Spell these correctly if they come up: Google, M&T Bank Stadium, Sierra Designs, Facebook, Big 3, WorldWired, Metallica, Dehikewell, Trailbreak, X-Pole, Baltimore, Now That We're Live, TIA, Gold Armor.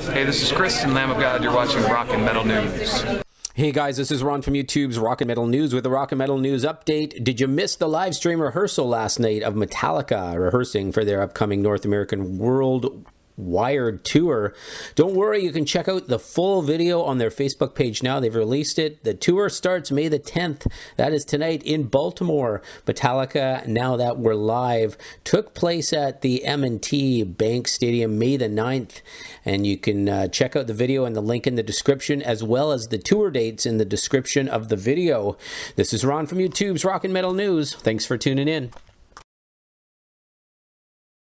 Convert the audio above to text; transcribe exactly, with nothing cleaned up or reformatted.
Hey, this is Chris and Lamb of God. You're watching Rock and Metal News. Hey guys, this is Ron from YouTube's Rock and Metal News with the Rock and Metal News update. Did you miss the live stream rehearsal last night of Metallica rehearsing for their upcoming North American World Wired tour? Don't worry, you can check out the full video on their Facebook page now. They've released it. The tour starts May the tenth. That is tonight in Baltimore. Metallica, Now That We're Live, took place at the M and T Bank Stadium May the ninth. And you can uh, check out the video and the link in the description, as well as the tour dates in the description of the video. This is Ron from YouTube's Rock and Metal News. Thanks for tuning in.